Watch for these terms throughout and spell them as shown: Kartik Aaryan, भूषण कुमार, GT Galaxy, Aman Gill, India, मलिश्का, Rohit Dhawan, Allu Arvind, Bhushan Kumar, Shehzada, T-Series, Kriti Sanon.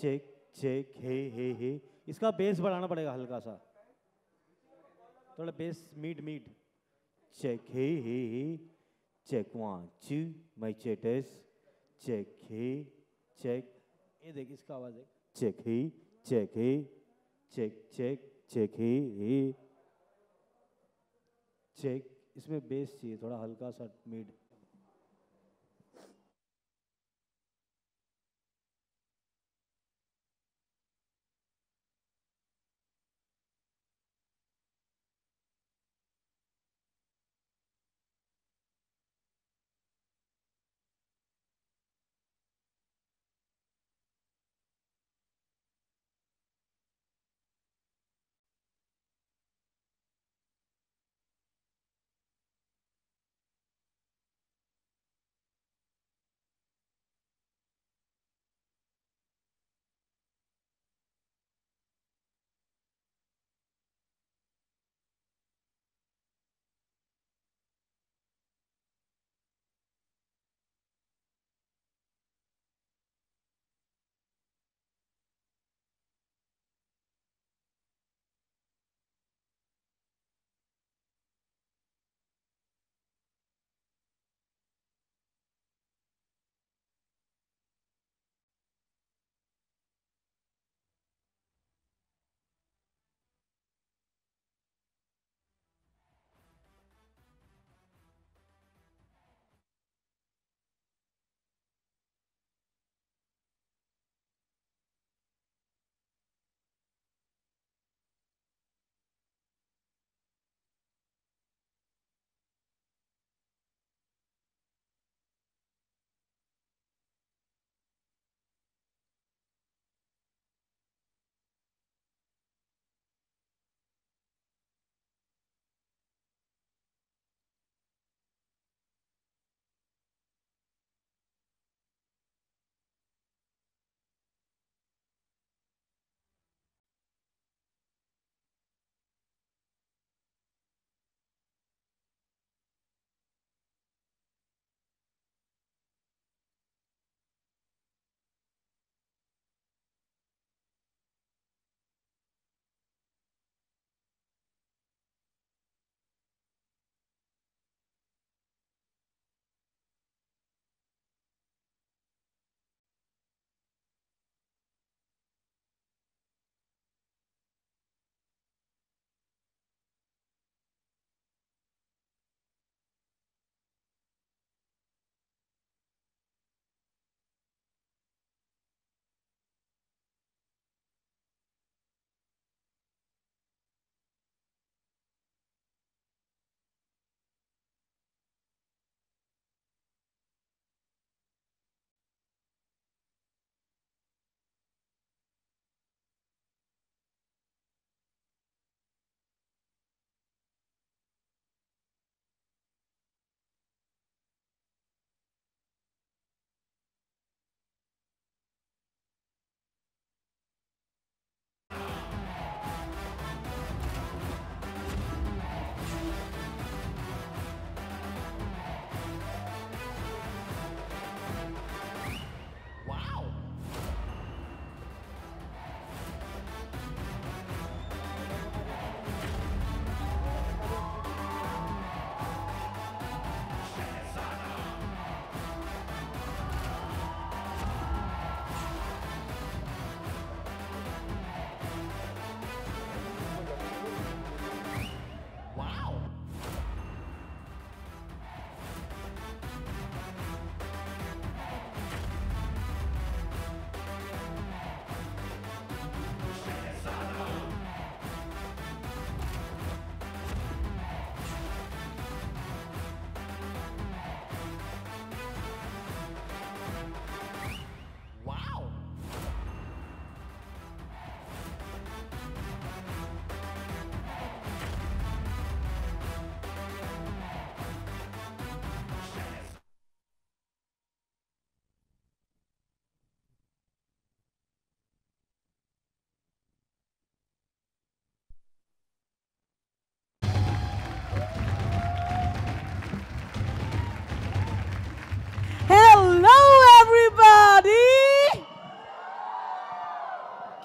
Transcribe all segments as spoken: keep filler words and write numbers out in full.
Check check hey hey हे। इसका base बढ़ाना पड़ेगा हल्का सा, थोड़ा bass mid mid. Check hey hey hey check one two my चेटेस चेक हे चेक। ये देख इसका आवाज है check hey check hey check check check hey hey check. इसमें बेस चाहिए थोड़ा हल्का सा मीट।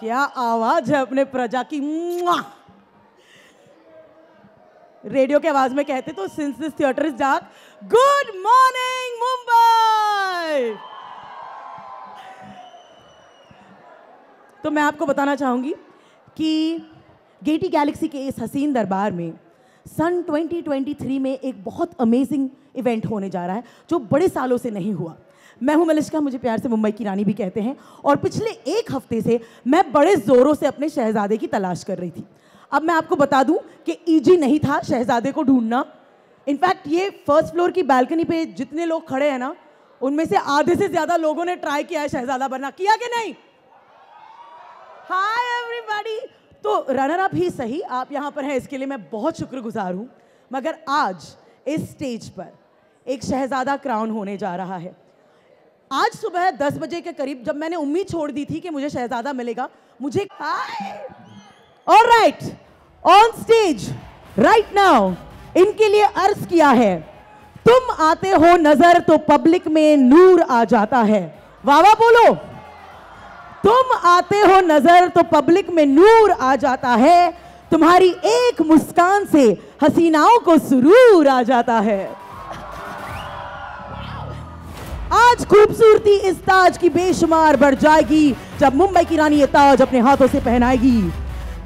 क्या आवाज है अपने प्रजा की। रेडियो की आवाज में कहते तो since this theatre is dark, good morning Mumbai. तो मैं आपको बताना चाहूंगी कि गेटी गैलेक्सी के इस हसीन दरबार में सन ट्वेंटी ट्वेंटी थ्री में एक बहुत अमेजिंग इवेंट होने जा रहा है जो बड़े सालों से नहीं हुआ। मैं हूं मलिश्का, मुझे प्यार से मुंबई की रानी भी कहते हैं, और पिछले एक हफ्ते से मैं बड़े ज़ोरों से अपने शहज़ादे की तलाश कर रही थी। अब मैं आपको बता दूं कि ईजी नहीं था शहज़ादे को ढूंढना। इनफैक्ट ये फर्स्ट फ्लोर की बालकनी पे जितने लोग खड़े हैं ना, उनमें से आधे से ज़्यादा लोगों ने ट्राई किया है शहज़ादा बनना, किया कि नहीं? Hi everybody. तो रनर अप ही सही, आप यहाँ पर हैं इसके लिए मैं बहुत शुक्रगुजार हूँ। मगर आज इस स्टेज पर एक शहज़ादा क्राउन होने जा रहा है। आज सुबह दस बजे के करीब जब मैंने उम्मीद छोड़ दी थी कि मुझे शहज़ादा मिलेगा, मुझे alright on stage right now इनके लिए अर्ज किया है, तुम आते हो नजर तो पब्लिक में नूर आ जाता है। वाह वाह बोलो। तुम आते हो नजर तो पब्लिक में नूर आ जाता है, तुम्हारी एक मुस्कान से हसीनाओं को सुरूर आ जाता है। आज खूबसूरती इस ताज की बेशुमार बढ़ जाएगी जब मुंबई की रानी ये ताज अपने हाथों से पहनाएगी।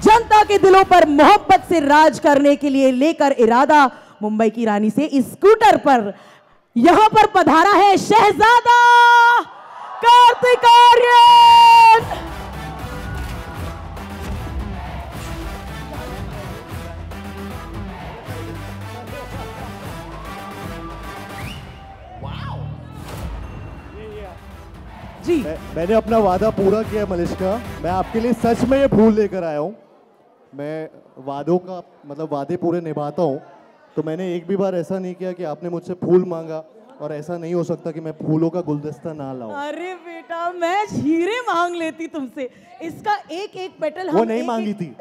जनता के दिलों पर मोहब्बत से राज करने के लिए लेकर इरादा, मुंबई की रानी से इस स्कूटर पर यहां पर पधारा है शहज़ादा कार्तिक आर्यन। जी मैं, मैंने अपना वादा पूरा किया मलिश्का, मैं आपके लिए सच में ये फूल लेकर आया हूँ। मैं वादों का मतलब वादे पूरे निभाता हूँ, तो मैंने एक भी बार ऐसा नहीं किया कि आपने मुझसे फूल मांगा, और ऐसा नहीं हो सकता कि मैं फूलों का गुलदस्ता ना लाऊं। अरे बेटा मैं हीरे मांग लेती तुमसे, इसका एक एक पेटल। वो नहीं मांगी थी,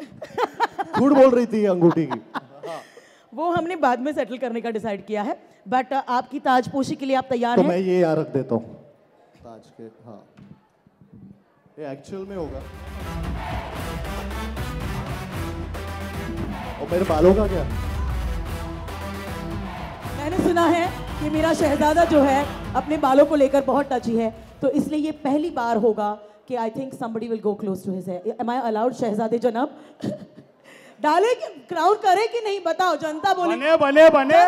झूठ बोल रही थी अंगूठी की। वो हमने बाद में सेटल करने का डिसाइड किया है, बट आपकी ताजपोशी के लिए आप तैयार हैं? तो मैं ये यहाँ रख देता हूँ ताज के, हाँ ये एक्चुअल में होगा। और मेरे बालों का क्या? मैंने सुना है कि मेरा शहज़ादा जो है अपने बालों को लेकर बहुत टची है, तो इसलिए ये पहली बार होगा कि I think somebody will go close to his hair. Am I allowed शहज़ादे जनाब? डाले कि क्राउड करे कि नहीं बताओ, जनता बोले बने बने बने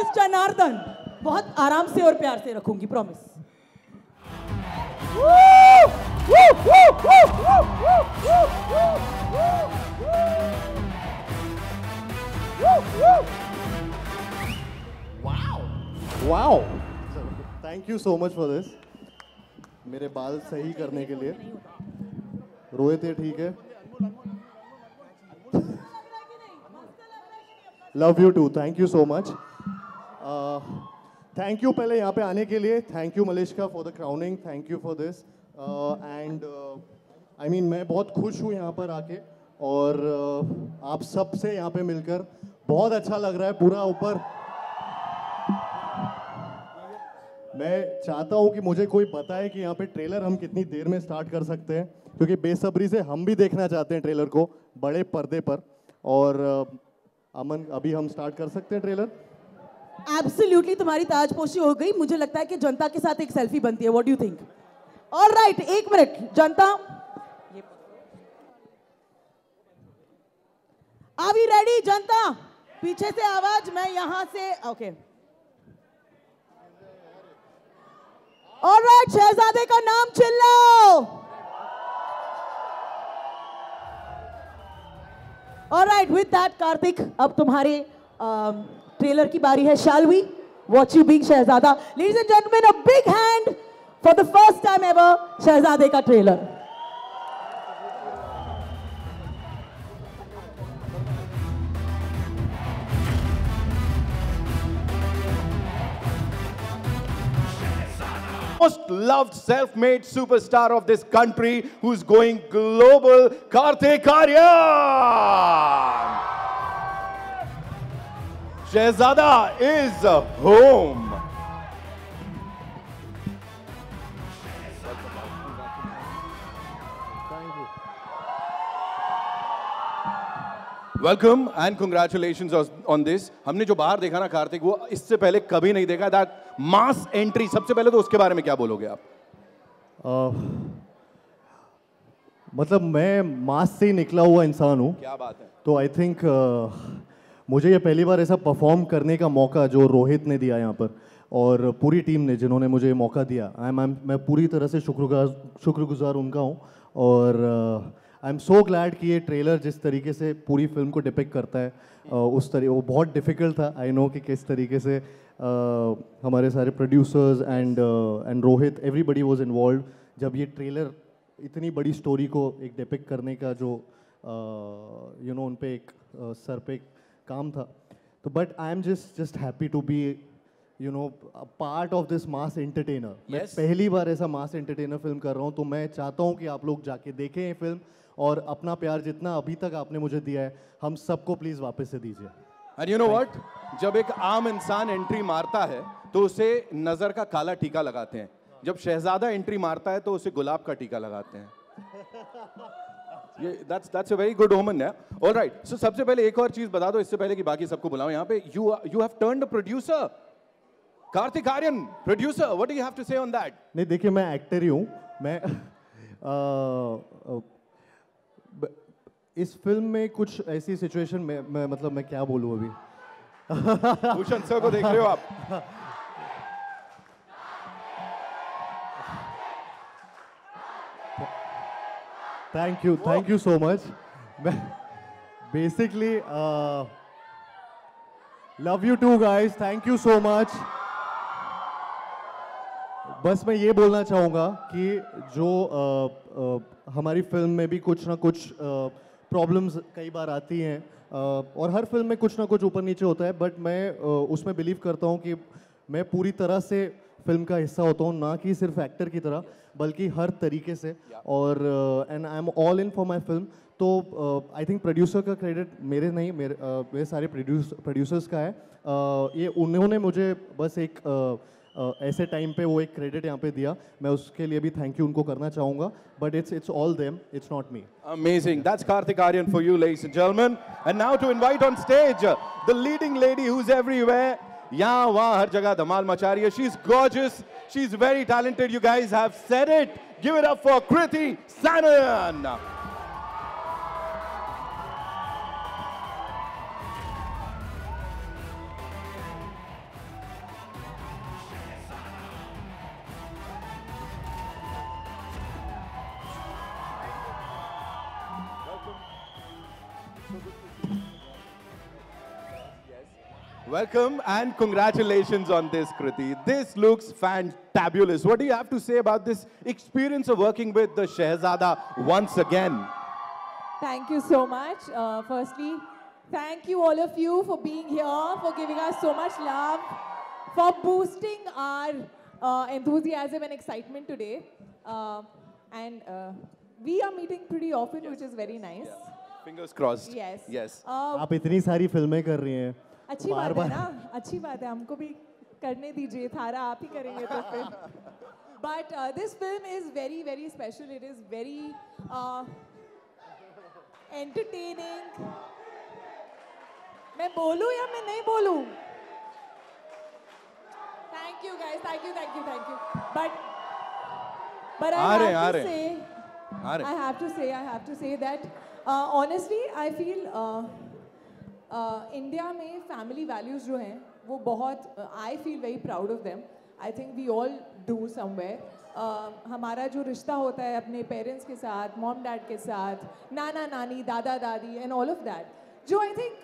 इस जनार्दन। बहुत आराम से और प्यार से रखूंगी, promise. Thank you so much for this. मेरे बाल सही करने के लिए रोहित, ठीक है, love you too, thank you so much. Thank you पहले यहाँ पे आने के लिए, thank you मलिश्का for the crowning, thank you for this. And I mean मैं बहुत खुश हूँ यहाँ पर आके, और uh, आप सब से यहाँ पे मिलकर बहुत अच्छा लग रहा है। पूरा ऊपर मैं चाहता हूँ कि मुझे कोई बताए कि यहाँ पे ट्रेलर हम कितनी देर में स्टार्ट कर सकते हैं, क्योंकि बेसब्री से हम भी देखना चाहते हैं ट्रेलर को बड़े पर्दे पर। और uh, अमन अभी हम स्टार्ट कर सकते हैं ट्रेलर? एब्सोल्युटली, तुम्हारी ताजपोशी हो गई। मुझे लगता है कि जनता के साथ एक सेल्फी बनती है, what do you think? Alright, एक मिनट जनता, आर यू रेडी जनता? पीछे से आवाज, मैं यहां से, ओके। ऑलराइट, शहज़ादे का नाम चिल्लाओ। ऑलराइट, विद दैट कार्तिक अब तुम्हारे um, ट्रेलर की बारी है। Shall we watch you being Shehzada? Ladies and gentleman, a big hand for the first time ever शहज़ादे का trailer. Most loved self-made superstar of this country who's going global, Kartik Aaryan. Shehzada is home. Thank you. Welcome and congratulations on this. हमने जो बाहर देखा ना कार्तिक, वो इससे पहले कभी नहीं देखा. That mass entry. सबसे पहले तो उसके बारे में क्या बोलोगे आप? मतलब मैं मास से ही निकला हुआ इंसान हूँ. क्या बात है. तो आई थिंक मुझे ये पहली बार ऐसा परफॉर्म करने का मौका जो रोहित ने दिया यहाँ पर और पूरी टीम ने जिन्होंने मुझे ये मौका दिया, आई एम मैं पूरी तरह से शुक्रगुजार शुक्रगुजार उनका हूँ. और आई एम सो ग्लैड कि ये ट्रेलर जिस तरीके से पूरी फिल्म को डिपिक्ट करता है uh, उस तरीके वो बहुत डिफ़िकल्ट था. आई नो कि किस तरीके से uh, हमारे सारे producers and and Rohit everybody was involve. जब ये ट्रेलर इतनी बड़ी स्टोरी को एक डिपिक्ट करने का जो यू नो उन पे एक uh, सर पे काम था, तो but I am just just happy to be you know part of this mass entertainer. मैं पहली बार ऐसा मास एंटरटेनर फिल्म कर रहा हूँ, तो मैं चाहता हूँ कि आप लोग जाके देखें ये फिल्म और अपना प्यार जितना अभी तक आपने मुझे दिया है हम सबको प्लीज़ वापस से दीजिए. एंड यू नो व्हाट, जब एक आम इंसान एंट्री मारता है तो उसे नज़र का काला टीका लगाते हैं. जब शहजादा एंट्री मारता है तो उसे गुलाब का टीका लगाते हैं. ये that's that's a very good omen है. All right, so सबसे पहले एक और चीज़ बता दो इससे पहले कि बाकी सबको बुलाओ यहाँ पे. You you have turned a producer. Kartik Aaryan, producer. What do you have to say on that? नहीं देखिए, मैं एक्टर ही हूँ. मैं आ, इस फिल्म में कुछ ऐसी सिचुएशन में मैं मतलब मैं क्या बोलूँ अभी. भूषण सर को देख रहे हो आप. Thank you thank you so much. मैं basically love you too guys, thank you so much. बस मैं ये बोलना चाहूँगा कि जो uh, uh, हमारी फिल्म में भी कुछ ना कुछ प्रॉब्लम्स uh, कई बार आती हैं uh, और हर फिल्म में कुछ ना कुछ ऊपर नीचे होता है, बट मैं uh, उसमें बिलीव करता हूँ कि मैं पूरी तरह से फिल्म का हिस्सा होता हूँ, ना कि सिर्फ एक्टर की तरह बल्कि हर तरीके से. और and I am all in for my film. तो आई थिंक प्रोड्यूसर का क्रेडिट मेरे नहीं मेरे uh, मेरे सारे प्रोड्यूस प्रोड्यूसर्स का है. uh, ये उन्होंने मुझे बस एक uh, uh, ऐसे टाइम पे वो एक क्रेडिट यहाँ पे दिया. मैं उसके लिए भी थैंक यू उनको करना चाहूँगा, but it's it's all them, it's not me. Amazing. That's Kartik Aaryan for you ladies and gentlemen. And now to invite on stage the leading lady who is everywhere, यहाँ वहाँ हर जगह धमाल मचा रही है. She is gorgeous, she is very talented. You guys have said it. Give it up for Kriti Sanon. Welcome and congratulations on this, Kriti. This looks fantabulous. What do you have to say about this experience of working with the Shehzada once again? Thank you so much. Uh, firstly, thank you all of you for being here, for giving us so much love, for boosting our uh, enthusiasm and excitement today. Uh, and uh, we are meeting pretty often, yes, which is very nice. Yeah. Fingers crossed. Yes. Yes. आप इतनी सारी फिल्में कर रही हैं. अच्छी बार बात बार है ना, अच्छी बात है. हमको भी करने दीजिए, थारा आप ही करेंगे तो फिर. But this film is very very special. It is very entertaining. मैं बोलूं या मैं नहीं बोलूं? Thank you guys, thank you thank you thank you. But but I have to say I have to say I have to say that honestly I feel India में family values जो हैं वो बहुत, I feel very proud of them. I think we all do somewhere. हमारा जो रिश्ता होता है अपने पेरेंट्स के साथ, मॉम डैड के साथ, नाना नानी, दादा दादी एंड ऑल ऑफ दैट, जो आई थिंक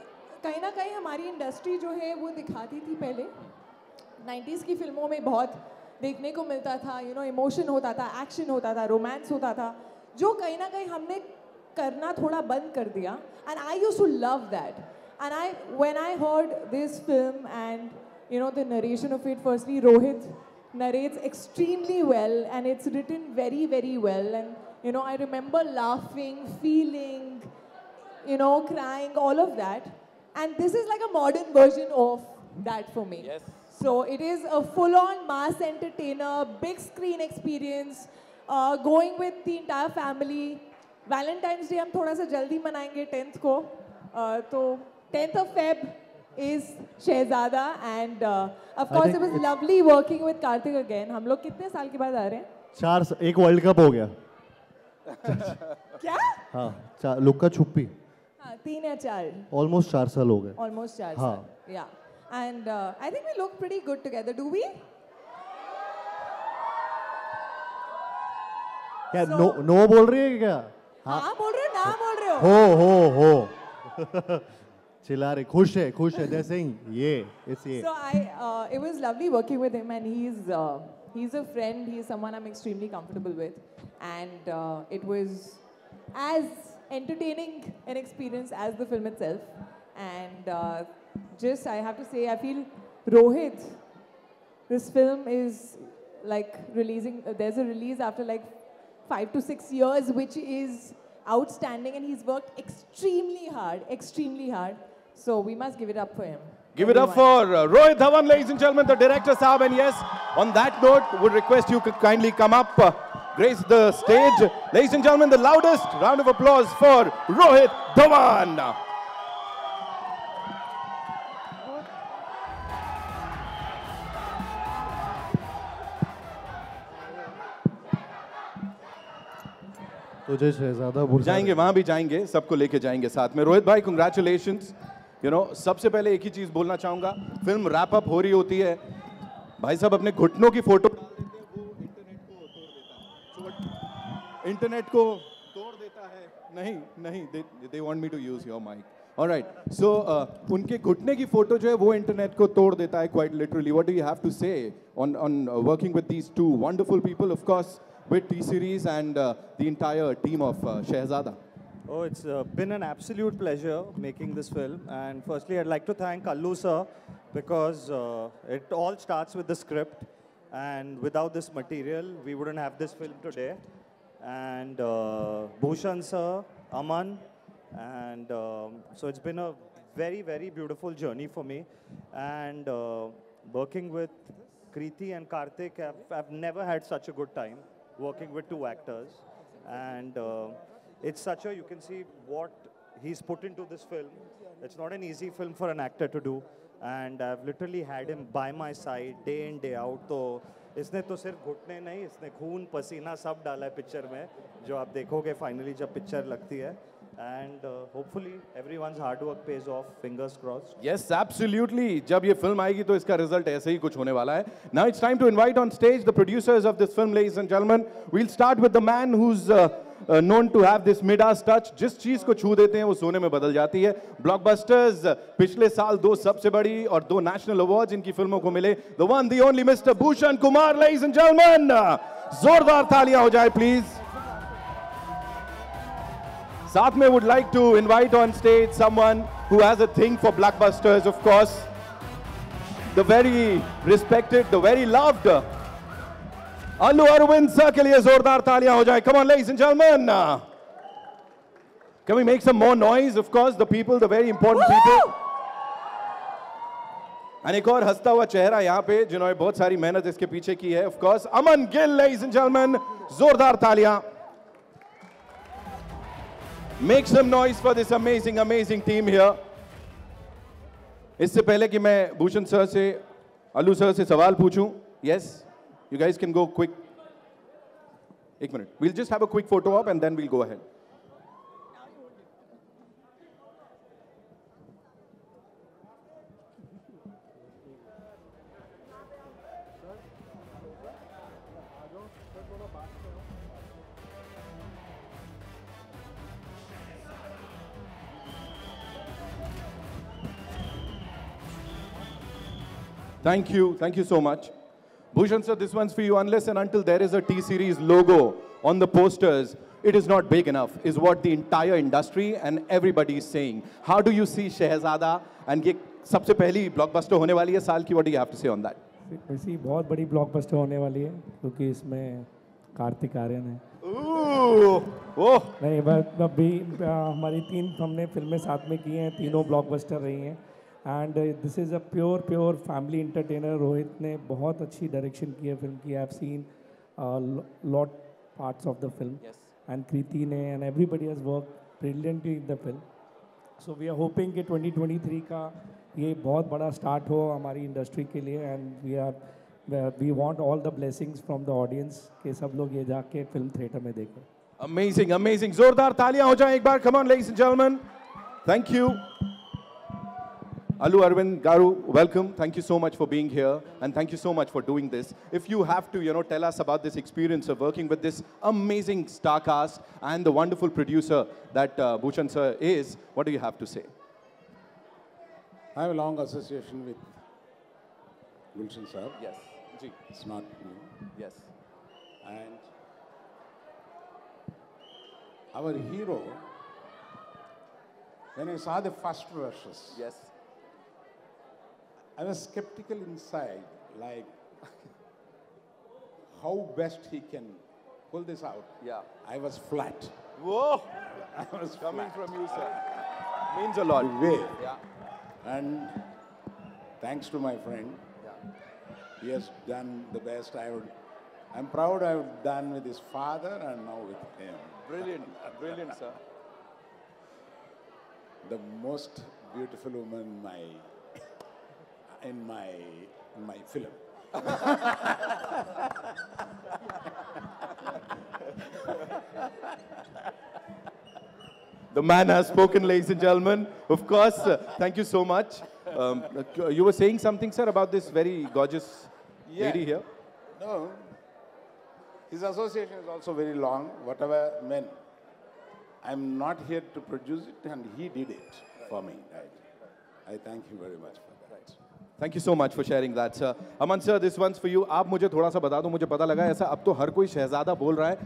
कहीं ना कहीं हमारी इंडस्ट्री जो है वो दिखाती थी. पहले नाइन्टीज़ की फिल्मों में बहुत देखने को मिलता था. यू नो इमोशन होता था, एक्शन होता था, रोमांस होता था, जो कहीं ना कहीं हमने करना थोड़ा बंद कर दिया. And I used to love that. And I, when I heard this film and you know the narration of it, firstly Rohit narrates extremely well, and it's written very, very well. And you know I remember laughing, feeling, you know crying, all of that. And this is like a modern version of that for me. Yes. So it is a full-on mass entertainer, big screen experience, uh, going with the entire family. Valentine's Day हम थोड़ा सा जल्दी मनाएंगे tenth को, तो tenth of Feb is Shehzada and uh, of course it was lovely working with Kartik again. हम लोग कितने साल के बाद आ रहे हैं? चार साल, एक वर्ल्ड कप हो गया। क्या? हाँ, चार, लुक्का छुपी। हाँ, तीन या चार। Almost चार साल हो गए। Almost चार साल। हाँ। Yeah, and uh, I think we look pretty good together, do we? क्या no no बोल रही है क्या? हाँ बोल रहे हो, ना बोल रहे हो? हो हो हो। चिल्ला रहे, खुश है, खुश है, they're saying ये, it's ये. So I, uh, it was lovely working with him, and he's uh, he's a friend, he's someone I'm extremely comfortable with, and uh, it was as entertaining an experience as the film itself, and uh, just I have to say I feel Rohit, this film is like releasing. Uh, there's a release after like five to six years, which is outstanding, and he's worked extremely hard, extremely hard. So we must give it up for him. Give Everyone. it up for uh, Rohit Dhawan, ladies and gentlemen, the director Saab. And yes, on that note, would request you could kindly come up, uh, grace the stage. Woo! Ladies and gentlemen, the loudest round of applause for Rohit Dhawan. तुझे शहजादा बुला जाएंगे, वहाँ भी जाएंगे, सबको लेके जाएंगे साथ में। रोहित भाई, कंग्रेचुलेशंस। यू नो, सबसे पहले एक ही चीज़ बोलना चाहूँगा, फिल्म रैप अप हो रही होती है, भाई साहब अपने घुटनों की फोटो डाल देते हैं, वो इंटरनेट को तोड़ देता है। इंटरनेट को तोड़ देता है, नहीं नहीं, they want me to use your mic. Alright, so उनके घुटने की फोटो जो है वो इंटरनेट को तोड़ देता है, quite literally. What do you have to say on on working with these two wonderful people, of course with T-Series and uh, the entire team of uh, Shehzada? Oh, it's uh, been an absolute pleasure making this film. And firstly, I'd like to thank Allu sir, because uh, it all starts with the script. And without this material, we wouldn't have this film today. And uh, Bhushan sir, Aman. And um, so it's been a very, very beautiful journey for me. And uh, working with Kriti and Kartik, I've, I've never had such a good time working with two actors, and uh, it's such a, you can see what he's put into this film. It's not an easy film for an actor to do, and I've literally had him by my side day in, day out. So, इसने तो सिर्फ घुटने नहीं, इसने खून पसीना सब डाला है पिक्चर में, जो आप देखोगे फाइनली जब पिक्चर लगती है. And uh, hopefully everyone's hard work pays off. Fingers crossed. Yes, absolutely. जब ये फिल्म आएगी तो इसका रिजल्ट ऐसे ही कुछ होने वाला है. Now it's time to invite on stage the producers of this film, ladies and gentlemen. We'll start with the man who's uh, uh, known to have this Midas touch. जिस चीज को छू देते हैं वो सोने में बदल जाती है. Blockbusters, पिछले साल दो सबसे बड़ी और दो नेशनल अवार्ड इनकी फिल्मों को मिले. The one, the only mister भूषण कुमार, ladies and gentlemen. जोरदार तालियां हो जाए please. Saath mein would like to invite on stage someone who has a thing for blockbusters, of course. The very respected, the very loved Allu Arvind sir ke liye zordar taaliyan ho jaye. Come on, ladies and gentlemen. Can we make some more noise? Of course, the people, the very important people. And ek aur hasta hua chehra yahan pe jinhone bahut sari mehnat iske piche ki hai. Of course, Aman Gill, ladies and gentlemen, zordar taaliyan. Make some noise for this amazing, amazing team here. इससे पहले कि मैं Bhushan sir से, अल्लू sir से सवाल पूछूं, yes, you guys can go quick. एक मिनट, we'll just have a quick photo op and then we'll go ahead. Thank you. Thank you so much. Bhushan sir, this one's for you. Unless and until there is a T-Series logo on the posters, it is not big enough, is what the entire industry and everybody is saying. How do you see Shehzada? And ये सबसे पहली blockbuster होने वाली है साल की. What do you have to say on that? ऐसी बहुत बड़ी blockbuster होने वाली है, क्योंकि इसमें कार्तिक आर्यन है. Ooh, oh. नहीं, बट अभी हमारी तीन हमने फिल्में साथ में की हैं, तीनों blockbuster रही हैं. And uh, this is a pure, pure family entertainer. Rohit ने बहुत अच्छी डायरेक्शन की है फिल्म की. I have seen uh, lot parts of the film, yes. and Kriti ne and everybody has worked brilliantly in the film. So we are hoping कि twenty twenty-three का ये बहुत बड़ा start हो हमारी industry के लिए and we are we want all the blessings from the audience कि सब लोग ये जाके film theatre में देखें. Amazing, amazing. जोरदार तालियां हो जाएं एक बार. Come on, ladies and gentlemen. Thank you. Allu Arvind Garu, welcome. Thank you so much for being here and thank you so much for doing this. If you have to, you know, tell us about this experience of working with this amazing star cast and the wonderful producer that uh, Bhushan sir is, what do you have to say? I have a long association with Bhushan sir. Yes. It's not new. Yes. And our hero, when I saw the first rushes, yes, I was skeptical inside, like how best he can pull this out. Yeah. I was flat. Whoa! I was coming flat. From you, sir. Means a lot. Way. Yeah. And thanks to my friend, yeah, he has done the best I would. I'm proud I've done with his father and now with him. Brilliant, brilliant, sir. The most beautiful woman in my in my in my film. The man has spoken, ladies and gentlemen. Of course, uh, thank you so much. Um, you were saying something, sir, about this very gorgeous yeah. lady here. No. His association is also very long, whatever men. I'm not here to produce it, and he did it right. for me. Right. I thank you very much for that. Right. Thank you so much for sharing that, sir. Aman sir, this one's for you. आप मुझे थोड़ा सा बता दो, मुझे पता लगा ऐसा अब तो हर कोई शहजादा बोल रहा है.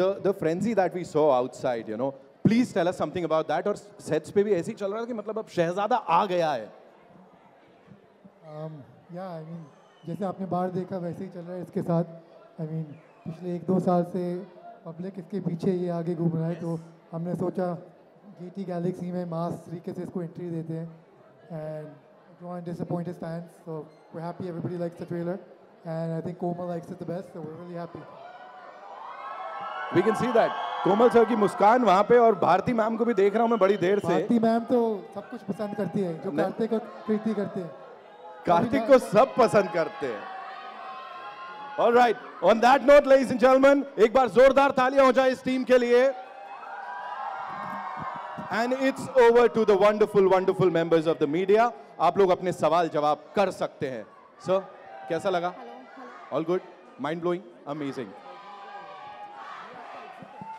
The the frenzy that we saw outside, you know. Please tell us something about that. और sets पे भी ऐसे ही चल रहा है कि मतलब अब शहजादा आ गया है. Um, yeah, I mean, जैसे आपने बाहर देखा वैसे ही चल रहा है इसके साथ. I mean, पिछले एक दो साल से पब्लिक इसके पीछे ये आगे घूम रहा है तो हमने सोचा जीटी गैलेक्सी में मास तरीके से इसको एंट्री देते हैं and disappointed fans so we are happy everybody likes the trailer and I think Komal likes it the best so we are really happy we can see that Komal sir की मुस्कान वहाँ पे और भारती मैम को भी देख रहा हूँ मैं बड़ी देर से. भारती मैम तो सब कुछ पसंद करती है जो कार्तिक और कृति करते हैं. कार्तिक को सब पसंद करते हैं. All right. On that note, ladies and gentlemen, एक बार जोरदार तालियां हो जाए इस टीम के लिए. And it's over to the wonderful, wonderful members of the media. आप लोग अपने सवाल जवाब कर सकते हैं. Sir, कैसा लगा? All good? Mind blowing? Amazing.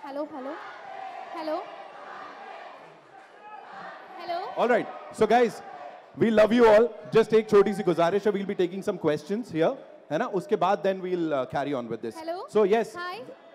Hello, hello, hello, hello. All right. So guys, we love you all. Just एक छोटी सी गुजारिश है. We'll be taking some questions here. है ना उसके बाद then we'll uh, carry on with this. Hello? So yes. Hi.